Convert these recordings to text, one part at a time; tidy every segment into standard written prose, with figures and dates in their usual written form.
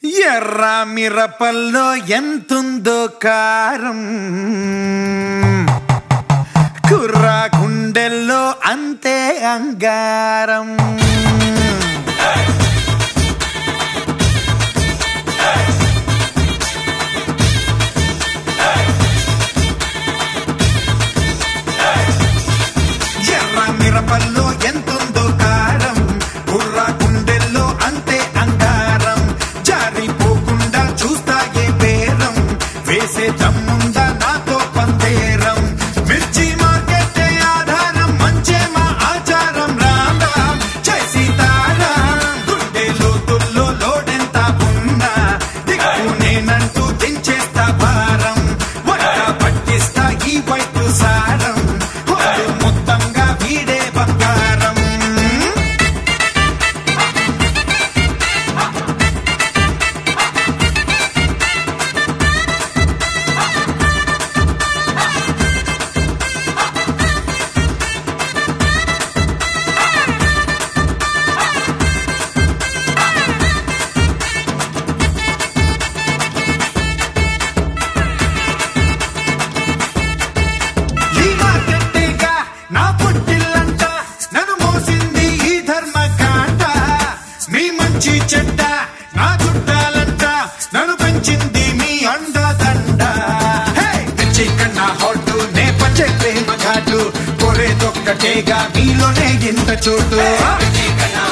Yerra Mirapallo entundo karam kurra kundello ante angaram hey! Hey! Hey! Hey! Yerra Mirapallo entundo karam kurra kundello ante angaram se chamunda na to panderam mirchi market aadharam manchema aacharam randa jai sitara gundelo tullo lodenta bunna dikkune nantu dinchesta bharam vatta pattista ee vaitu saram hodu mottamga veede bangaram ఒక్కటేగా మీలోనే ఇంత చోటు నా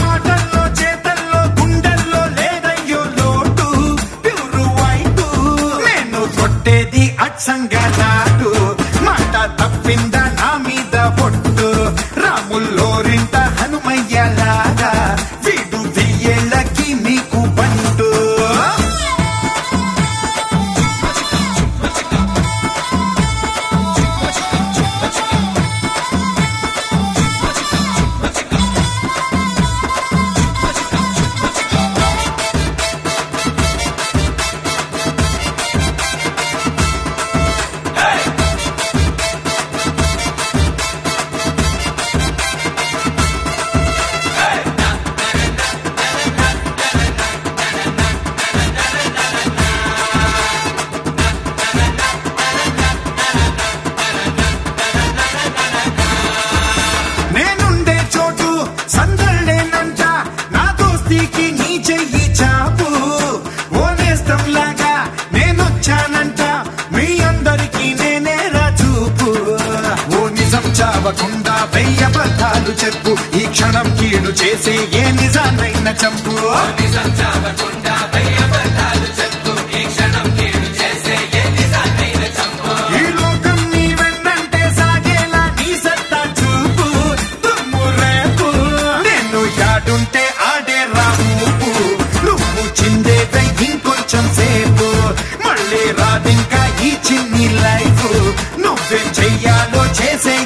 మాటల్లో చేతల్లో గుండెల్లో లేదయ్యో లోటు pure white నేను కొట్టేది అచ్చంగా నాటు మాట తప్పిందా నా మీద పొట్టు రాముల్లో రింత హనుమయ్యలాగా వీడు వెయ్యేళ్ళకి మీకు బంటు చావకుండా వెయ్య పదాలు చెప్పు ఈ క్షణం కీడు చేసే ఏ నిజానైనా చంపు ఈ లోకం నీ వెన్నంటే సాగేలా నీ సత్తా చూపు తుమ్ము రేపు నేను యాడుంటే ఆడే రాపు నువ్వు చిందే ఇంకొంచెం సేపు మళ్ళీ రాదింకా ఈ చిన్ని లైఫ్ నువ్వే చెయ్యాలో చేసే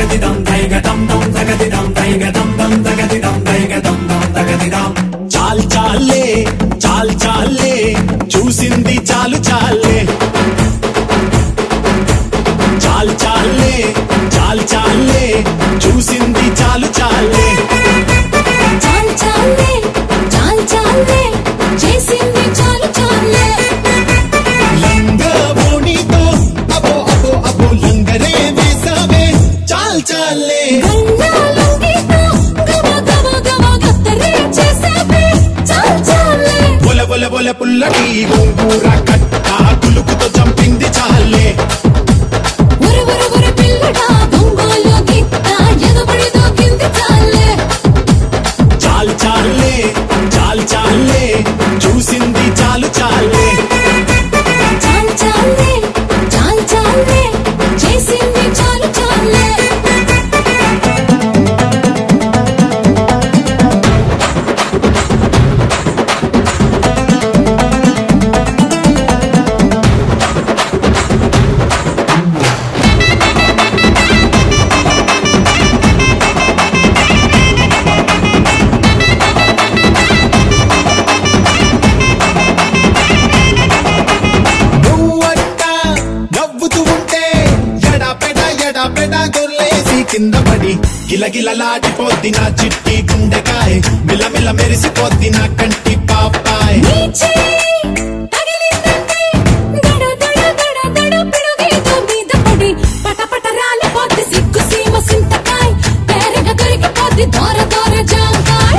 చాలు చాలే చాలు చాలే చూసింది చాలు చాలే చాలు చాలే చాలు చాలే చూసింది చాలు చాలే చాలు చాలే చాలు చాలే చేసింది చాలు చాలే बोले बोले पुल्लटी घूंगूरा कट्टा कुलुक तो जंपिंग दी चाले बुरे बुरे बुरे पिल्लटा घूंगोलो गिट्टा ये तो बड़ी दो गिंदी चाले चाल चाले चूसिंदी चाल चाले चाल चाले चाल चाले चेसिंदी चाल चाले కింద పడి గిలగిలలాడిపోద్ది నా చిట్టి గుండెకాయ మిలమిల మెరిసిపోద్ది నా కంటి పాపాయ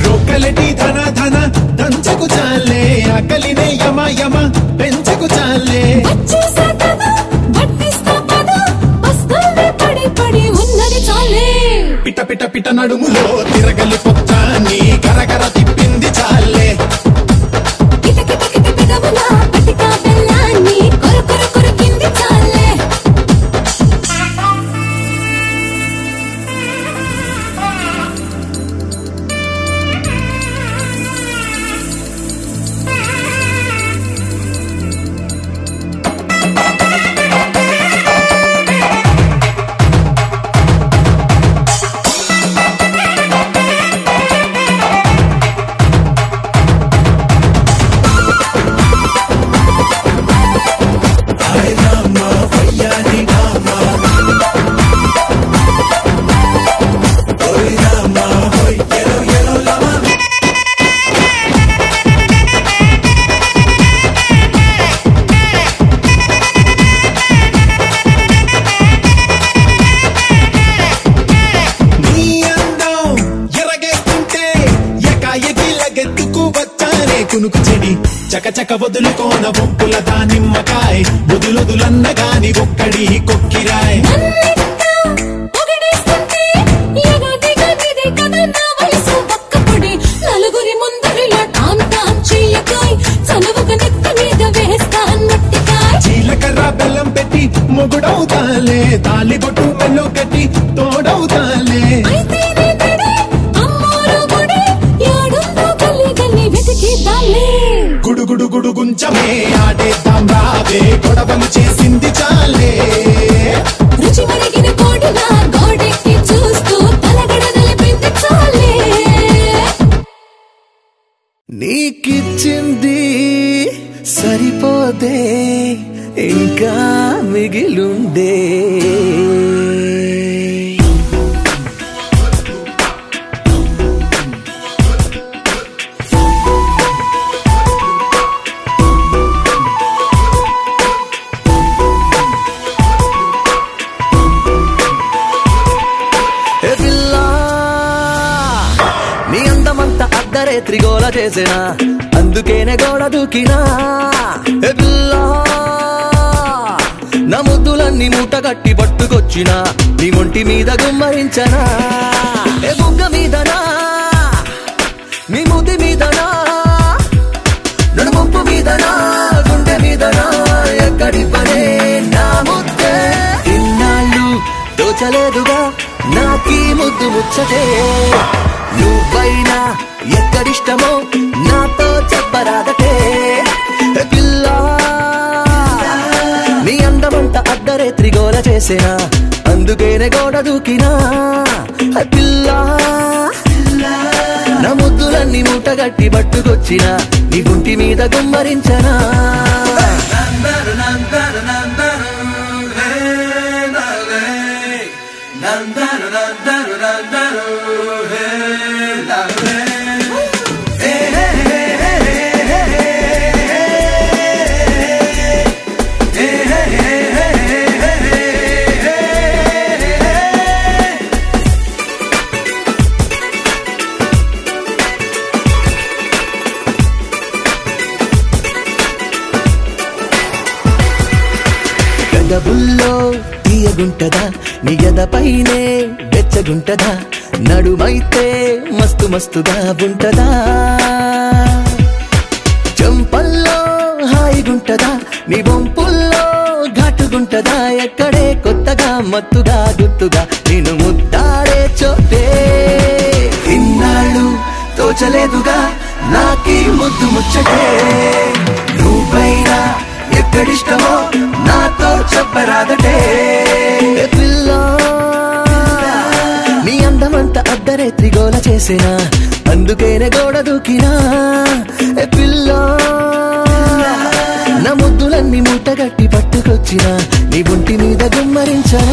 రోకలటి ధన ధన దంచకు చాలే ఆకలినే యమ యమ పెంచకు చాలే పిట పిట పిట నడుములో తిరగలి పొచ్చాని కరకర తిప్పింది చాలే కిట కిట కిట పిదవులా పటికా బెల్లాన్ని కొరకొర కొరికింది చాలే కునుకు చెడి చకచక వదులుకోన బొంపులదా నిమ్మకాయ వదులొదులన్నగాని ఒక్కడి కొక్కిరాయ్ నలుగురి ముందరిలో టామ్ టామ్ చెయ్యకాయ్ చనువుకు నెత్తి మీద వేస్తాన్ మట్టికాయ్ జీలకర్ర బెల్లం పెట్టి మొగుడవుతాలే తాలిబొట్టు మెల్లో కట్టి తోడవుతాలే గుడు గుడు గుంచమే ఆడేద్దాం రావే గొడవలు చేసింది చాలే రుచి మరిగిన కోడిలా గోడెక్కి చూస్తూ తలగడ నలిపింది చాలే నీకిచ్చింది సరిపోతే ఇంకా మిగిలుండే త్రిగోళ చేసినా అందుకేనే గోడ దూకినా ఏ పిల్లా నా ముద్దులన్నీ మూట కట్టి పట్టుకొచ్చినా నీ ఒంటి మీద గుమ్మరించనా ఏ బుగ్గ మీదనా నీ ముది మీదనా నడుముంపు మీదనా గుండె మీదనా ఎక్కడి పనే నా ముద్దే ఇన్నాళ్ళు దోచలేదుగా నాకీ ముద్దు ముచ్చటే నువ్వైనా ఎక్కడిష్టమో నాతో చెప్పరాదటే పిల్ల నీ అందమంట అద్దరే త్రిగోల చేసేనా అందుకేనే గోడ దూకినా పిల్లా, నా ముద్దులన్నీ మూటగట్టి పట్టుకొచ్చినా నీ గుంటి మీద గుమ్మరించనా. గబుల్లో తీయగుంటదా నీ గద పైనే వెచ్చగుంటదా నడుమైతే మస్తు మస్తుగా ఉంటదా చంపల్లో హాయిగుంటదా నీ బొంపుల్లో ఘాటుగుంటదా ఎక్కడే కొత్తగా మత్తుగా గుర్తుగా నేను ముద్దాడే చోటే ఇన్నాళ్ళు తోచలేదుగా నాకీ ముద్దు ముచ్చటే నువ్వైనా ఎక్కడిష్టమో నాతో చెప్పరాదటే పిల్ల నీ అందమంత అద్దరేత్రి గోల చేసినా అందుకేనే గోడ దూకినా పిల్ల నా ముద్దులన్నీ మూటగట్టి పట్టుకొచ్చినా నీ ఒంటి మీద గుమ్మరించనా.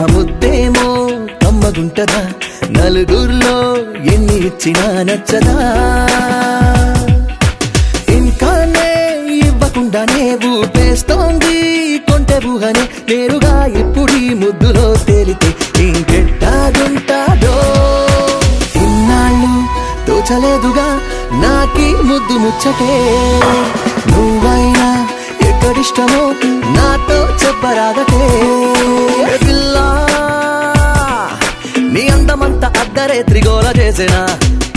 ఆ ముద్దేమో కమ్మగుంటదా నలుగురులో ఎన్ని ఇచ్చినా నచ్చదా ఇంకానే ఇవ్వకుండానే ఊపేస్తోంది కొంటే ఊహనే నేరుగా ఇప్పుడీ ముద్దులో తేలితే ఇంకెట్టాగుంటాడో ఇన్నాళ్ళు తోచలేదుగా నాకీ ముద్దు ముచ్చటే నువ్వైనా ఎక్కడిష్టమో నాతో చెప్పరాదటే పిల్ల నీ అందమంతా అద్దరేత్రి గోల చేసినా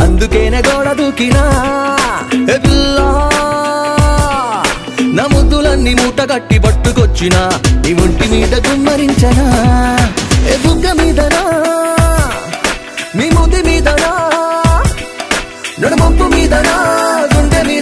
అందుకేనే గోడ దూకినా పిల్ల నా ముద్దులన్నీ మూటగట్టి పట్టుకొచ్చినా నీ ఒంటి మీద గుమ్మరించనా బుగ్గ మీదనా నీ ముది మీదనా నడుమొప్పు మీదనా గుండె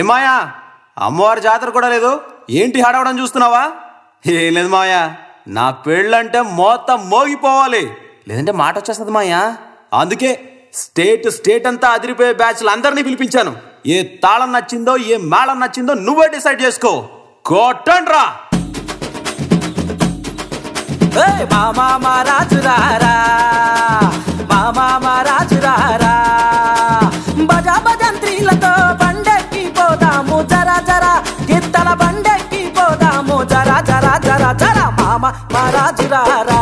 ఏమాయా అమ్మవారి జాతర కూడా లేదు ఏంటి హడావడం చూస్తున్నావా? ఏం లేదు మాయా, నా పెళ్ళంటే మొత్తం మోగిపోవాలి, లేదంటే మాట వచ్చేస్తుంది మాయా. అందుకే స్టేట్ అంతా అదిరిపోయే బ్యాచ్లు అందరినీ పిలిపించాను. ఏ తాళం నచ్చిందో ఏ మేళం నచ్చిందో నువ్వే డిసైడ్ చేసుకో. కోటండ్రా మామా మా రాజురారా మామా మా రాజురారా బజా భజంత్రీలతో బండెక్కి పోదాము జరా జరా జరా జరా మామ మా రాజురారా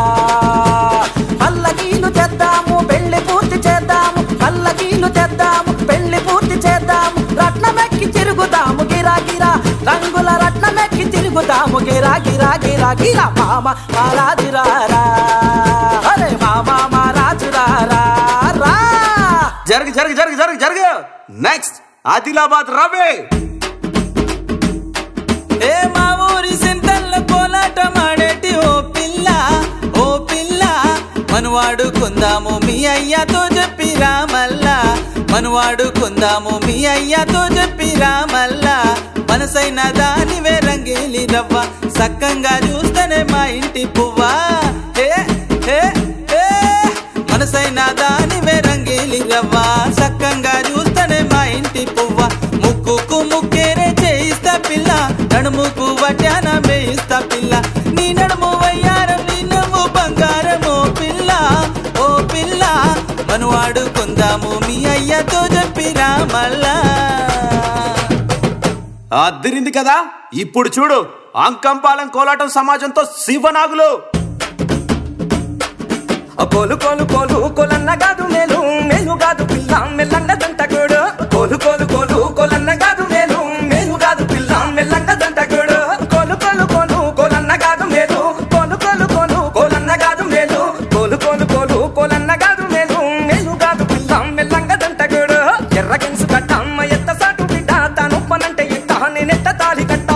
పల్లకీలు తెద్దాము పెళ్లి పూర్తి చేద్దాము పల్లకీలు తెద్దాము పెళ్లి పూర్తి చేద్దాము రత్నమెక్కి తిరుగుతాము గిరా గిరా రంగుల రత్నమెక్కి తిరుగుతాము గిరా గిరా గిరా గిరా మామ మా రాజురారా అరే మామ మా రాజురారా జరుగు జరుగు జరుగు జరుగు జరుగు. నెక్స్ట్ ఆదిలాబాద్ రవి ఏ మా ఊరి సింతల్ల కోలాటమాడేటి ఓ పిల్ల మనవాడుకుందాము మీ అయ్యతో చెప్పిరా మల్లా మనవాడుకుందాము మీ అయ్యతో చెప్పిరా మల్లా మనసైన దానివే రంగేలి రవ్వ సక్కంగా చూస్తేనే మా ఇంటి పువ్వా ఏ ఏ మనసైనా దానివే రంగీలి రవ్వ సక్కంగా చూస్తనే మా ఇంటి పువ్వ ముక్కుకు ముక్కేరే చేయిస్తా పిల్ల నడుముకు వడ్డాన మేయిస్తా పిల్ల నీ నడుము వయ్యారం నీ నవ్వు బంగారం ఓ పిల్ల మనువాడుకుందాము మీ అయ్యతో చెప్పిరా మళ్ళా అద్దరింది కదా ఇప్పుడు చూడు అంకంపాలం కోలాటం సమాజంతో శివనాగులు కోలు కోలు కోలు కోలన్న కాదు మేలు మేలు కాదు పిల్ల మెల్లంగ దంటగోడు కోలు కోలు కోలు కోలన్న కాదు మేలు మేలు కాదు పిల్ల మెల్లంగ దంటగోడు కోలు కోలు కోలు కోలన్న కాదు మేలు కోలు కోలు కోలు కోలన్న కాదు మేలు కోలు కోలు కోలు కోలన్న కాదు మేలు మేలు కాదు పిల్ల మెల్లంగ దంటగోడు ఎర్రగిన్సు గట్ట అమ్మ ఎత్త సాటు బిడ్డ తనొప్పనంటే ఎత్త నేనెత్త తాలి కట్ట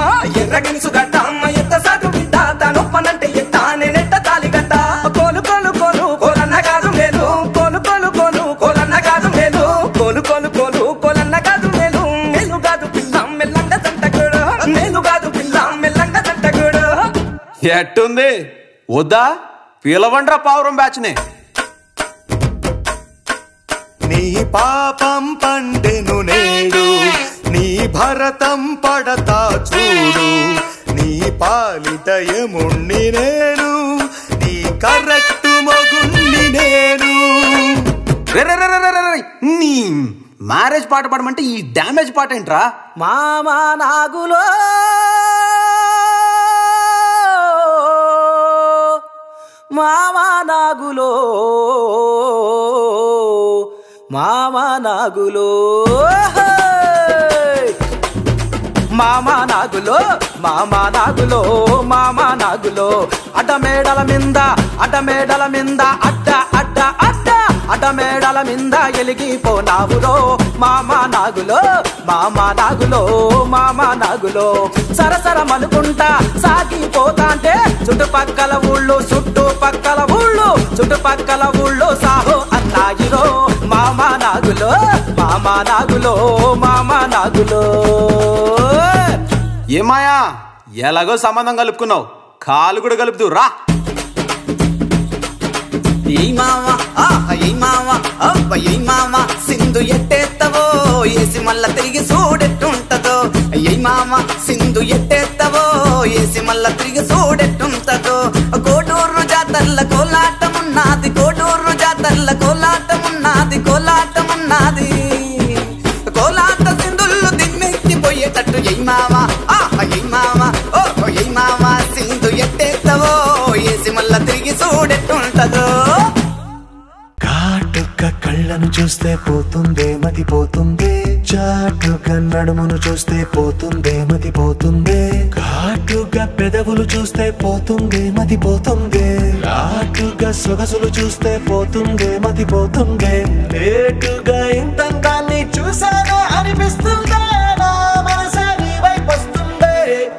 ఎర్రగిన్సు గట్ట అమ్మ ఎత్త సాటు బిడ్డ తనొప్పనంటే ఎత్త నేనెత్త తాలి కట్ట కోలు కోలు కోలు ఎట్టుంది వద్దా పిలవండ్రా పావురం బ్యాచ్ని నీ పాపం పండెను నేడు నీ భరతం పడతా చూడు నీ పాలితయముణ్ణి నేను నీ కరెక్ట్ మగుణ్ణి నేను నీ మ్యారేజ్ పాట పాడమంటే ఈ డ్యామేజ్ పాట ఏంట్రా మామా నాగులో మామా నాగులో మామా నాగులో మామా నాగులో మామా నాగులో మామా నాగులో అడ్డమేడల మింద అడ్డ అడ్డ అడ్డ అడ్డమేడల మింద ఎలిగిపోనావులో మామా నాగులో మామా నాగులో మామా నాగులో సరసరమనుకుంటా సాగిపోతాంటే చుట్టుపక్కల ఊళ్ళు సాహో అన్నాగిరో మామా నాగులో మామా నాగులో మామా నాగులో ఏమాయా ఎలాగో సంబంధం కలుపుకున్నావు కాలు కూడా కలుపుతూ రా ఈ మామ ఈ మామ అబ్బాయి మామ సింధు ఎట్టేత్తవో ఏసి మళ్ళా తిరిగి చూడెట్టుంటదో ఈ మామ సింధు ఎట్టేత్తవో ఏసి మళ్ళా తిరిగి చూడెట్టుంటదో కోటూరు జాతరల కోలాటమున్నది కోటూరు జాతరల కోలాటమున్నది కోలాటమున్నది కోలాట సింధుళ్ళు దిమ్మెక్కిపోయేటట్టు ఏ మామ ఈ మామ ఓ ఈ మామ సింధు ఎట్టేత్తవో ఏసి మళ్ళా తిరిగి చూడెట్టుంటదో కళ్ళను చూస్తే పోతుందే మతిపోతుందే చాటుగా నడుమును చూస్తే పోతుందే మతిపోతుందే ఘాటుగా పెదవులు చూస్తే పోతుందే మతిపోతుందే లాటుగా సొగసులు చూస్తే పోతుందే మతిపోతుందే లేటుగా ఇంతంగానే